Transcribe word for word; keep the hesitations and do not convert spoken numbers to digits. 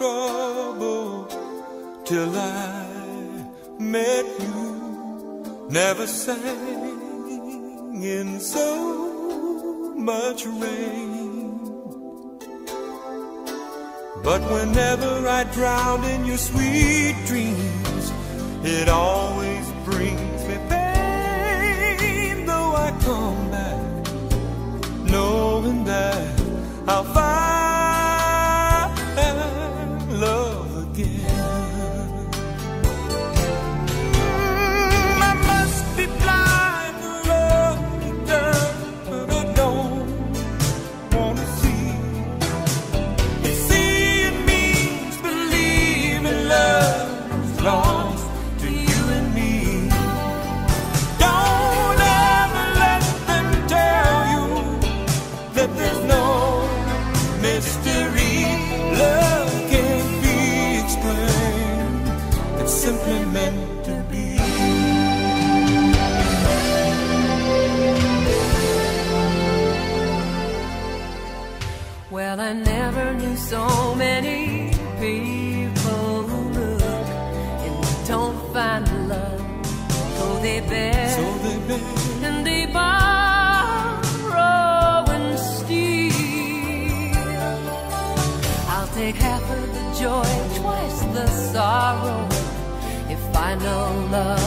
trouble till I met you. Never sang in so much rain, but whenever I drown in your sweet dreams, it always brings me pain. Though I come back knowing that I'll find so many people who look and don't find love, so they beg, so they beg, and they borrow and steal. I'll take half of the joy, twice the sorrow, if I know love